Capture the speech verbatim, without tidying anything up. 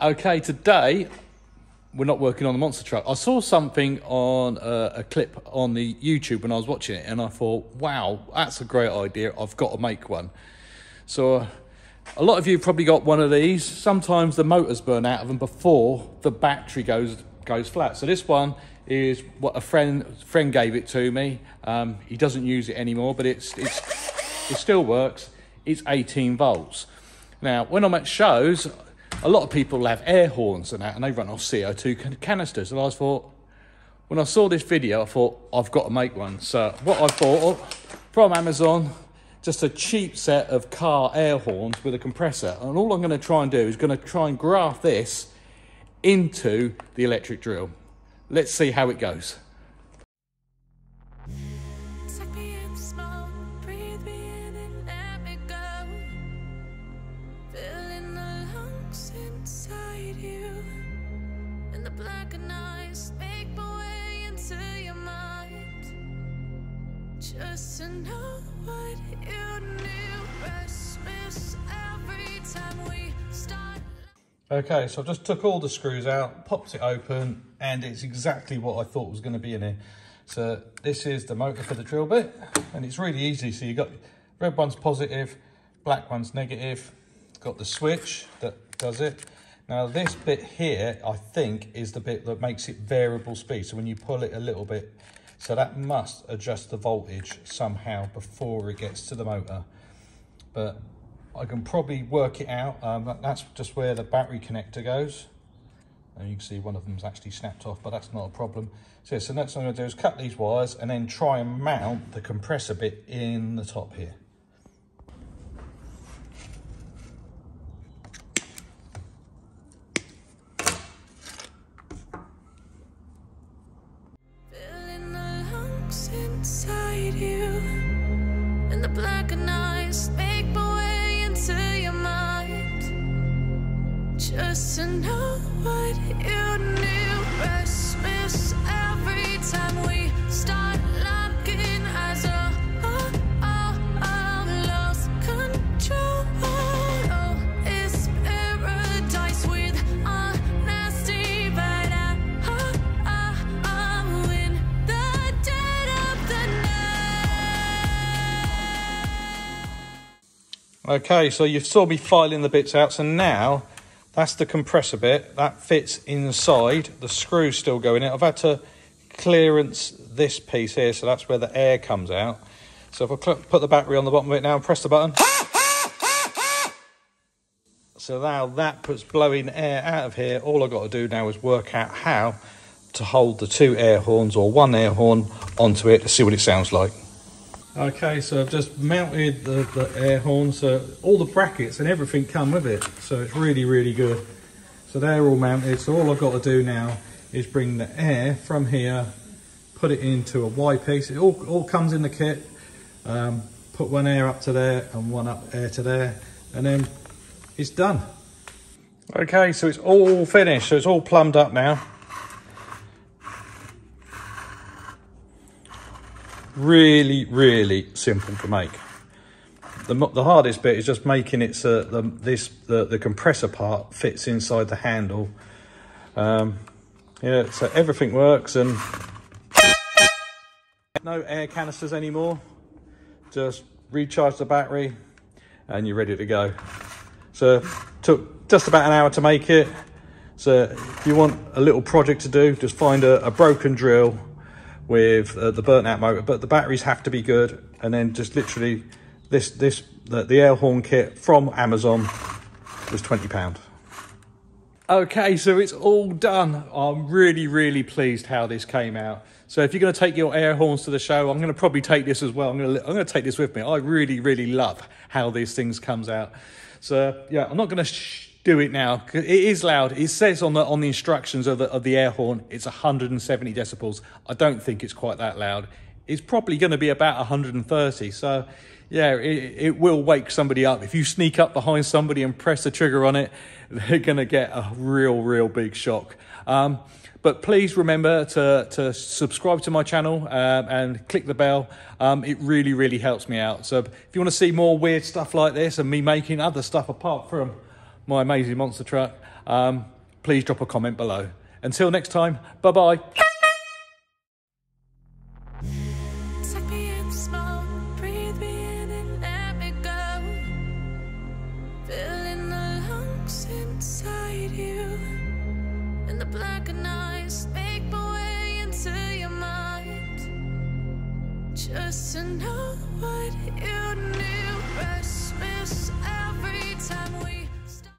Okay, today we're not working on the monster truck. I saw something on a, a clip on the YouTube when I was watching it, and I thought, wow, that's a great idea. I've got to make one. So uh, a lot of you probably got one of these. Sometimes the motors burn out of them before the battery goes goes flat. So this one is what a friend friend gave it to me. Um, he doesn't use it anymore, but it's, it's it still works. It's eighteen volts. Now, when I'm at shows, a lot of people have air horns and that, and they run off C O two can canisters. And I thought, when I saw this video, I thought, I've got to make one. So what I bought from Amazon, just a cheap set of car air horns with a compressor. And all I'm going to try and do is going to try and graft this into the electric drill. Let's see how it goes. Just to know what you knew. Christmas every time we start. Okay, so I just took all the screws out, popped it open, and it's exactly what I thought was going to be in here. So this is the motor for the drill bit, and it's really easy. So you got red one's positive, black one's negative. Got the switch that does it. Now this bit here, I think, is the bit that makes it variable speed. So when you pull it a little bit, so that must adjust the voltage somehow before it gets to the motor. But I can probably work it out. Um, that's just where the battery connector goes. And you can see one of them's actually snapped off, but that's not a problem. So, yeah, so next thing I'm gonna do is cut these wires and then try and mount the compressor bit in the top here. Just to know what you knew. Christmas every time we start locking eyes. Oh, oh, oh, oh, lost control. Oh, it's paradise with honesty, but I, oh, oh, I'm in the dead of the night. Okay, so you saw me filing the bits out, so now that's the compressor bit, that fits inside, the screw's still going in. I've had to clearance this piece here, so that's where the air comes out. So if I put the battery on the bottom of it now and press the button. So now that puts blowing air out of here. All I've got to do now is work out how to hold the two air horns or one air horn onto it to see what it sounds like. Okay, so I've just mounted the, the air horn, so all the brackets and everything come with it, so it's really, really good. So they're all mounted, so all I've got to do now is bring the air from here, put it into a Y piece. It all, all comes in the kit. Um, put one air up to there and one up air to there, and then it's done. Okay, so it's all finished, so it's all plumbed up now. Really, really simple to make. The, the hardest bit is just making it so the, this, the, the compressor part fits inside the handle. Um, yeah, so everything works and no air canisters anymore. Just recharge the battery and you're ready to go. So took just about an hour to make it. So if you want a little project to do, just find a, a broken drill with uh, the burnt out motor, but the batteries have to be good, and then just literally this this the, the air horn kit from Amazon was twenty pound. Okay, so it's all done. I'm really, really pleased how this came out. So if you're going to take your air horns to the show, I'm going to probably take this as well. I'm going to I'm going to take this with me. I really, really love how these things comes out. So yeah, I'm not going to do it now. It is loud. It says on the on the instructions of the of the air horn, it's one hundred seventy decibels. I don't think it's quite that loud. It's probably going to be about one hundred thirty. So yeah, it, it will wake somebody up. If you sneak up behind somebody and press the trigger on it, they're going to get a real, real big shock. Um, but please remember to, to subscribe to my channel um, and click the bell. Um, it really, really helps me out. So if you want to see more weird stuff like this and me making other stuff apart from my amazing monster truck, um, please drop a comment below. Until next time, bye-bye. Just to know what you knew. Christmas every time we